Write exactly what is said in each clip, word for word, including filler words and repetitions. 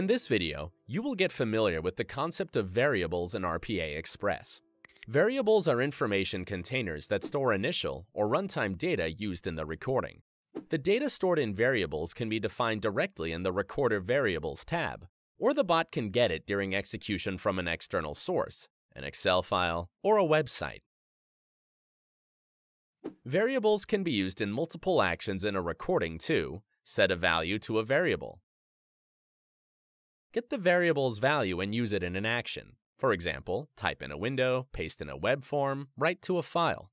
In this video, you will get familiar with the concept of variables in R P A Express. Variables are information containers that store initial or runtime data used in the recording. The data stored in variables can be defined directly in the Recorder Variables tab, or the bot can get it during execution from an external source, an Excel file, or a website. Variables can be used in multiple actions in a recording to set a value to a variable. Get the variable's value and use it in an action. For example, type in a window, paste in a web form, write to a file.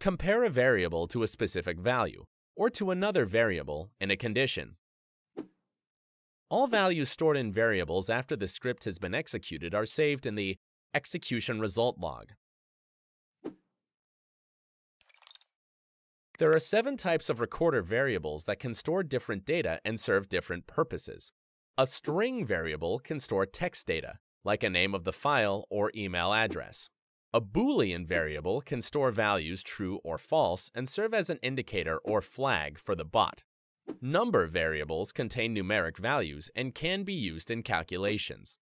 Compare a variable to a specific value, or to another variable in a condition. All values stored in variables after the script has been executed are saved in the execution result log. There are seven types of recorder variables that can store different data and serve different purposes. A string variable can store text data, like a name of the file or email address. A Boolean variable can store values true or false and serve as an indicator or flag for the bot. Number variables contain numeric values and can be used in calculations.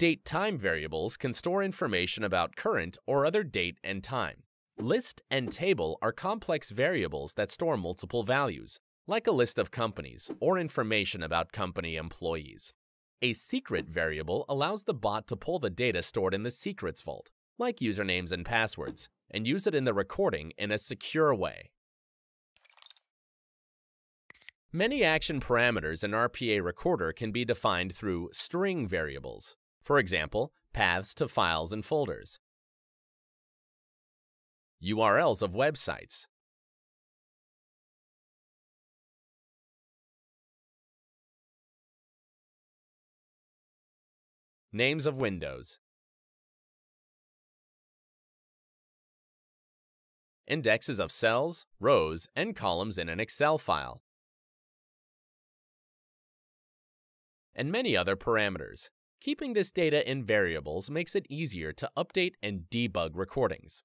DateTime variables can store information about current or other date and time. List and Table are complex variables that store multiple values, like a list of companies or information about company employees. A Secret variable allows the bot to pull the data stored in the secrets vault, like usernames and passwords, and use it in the recording in a secure way. Many action parameters in R P A Recorder can be defined through string variables, for example, paths to files and folders, U R Ls of websites, names of windows, indexes of cells, rows, and columns in an Excel file, and many other parameters. Keeping this data in variables makes it easier to update and debug recordings.